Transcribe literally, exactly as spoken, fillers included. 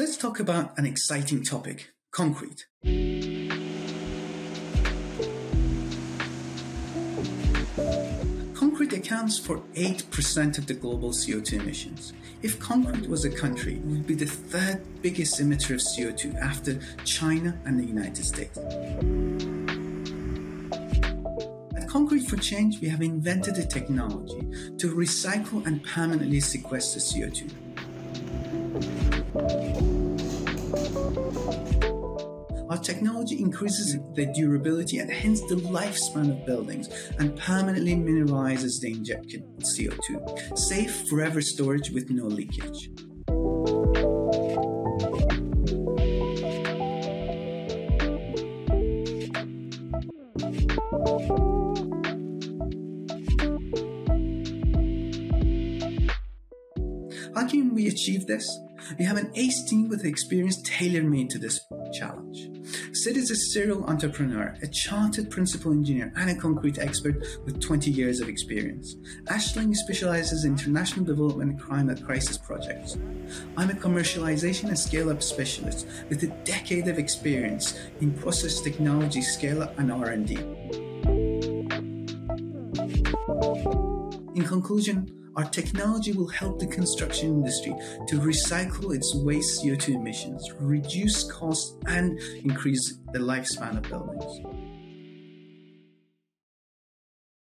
Let's talk about an exciting topic, concrete. Concrete accounts for eight percent of the global C O two emissions. If concrete was a country, it would be the third biggest emitter of C O two after China and the United States. Concrete for Change, we have invented a technology to recycle and permanently sequester C O two. Our technology increases the durability and hence the lifespan of buildings and permanently minimizes the injected C O two. Safe forever storage with no leakage. How can we achieve this? We have an ace team with experience tailor-made to this challenge. Sid is a serial entrepreneur, a chartered principal engineer, and a concrete expert with twenty years of experience. Ashling specializes in international development and climate crisis projects. I'm a commercialization and scale-up specialist with a decade of experience in process technology, scale-up, and R and D. In conclusion, our technology will help the construction industry to recycle its waste C O two emissions, reduce costs, and increase the lifespan of buildings.